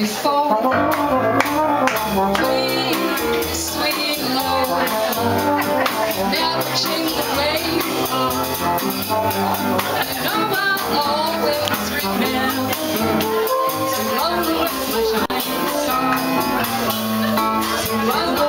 before. Please, sweet Lola, never change the way you are. I know I'll always remember to Lola was my shining star. To Lola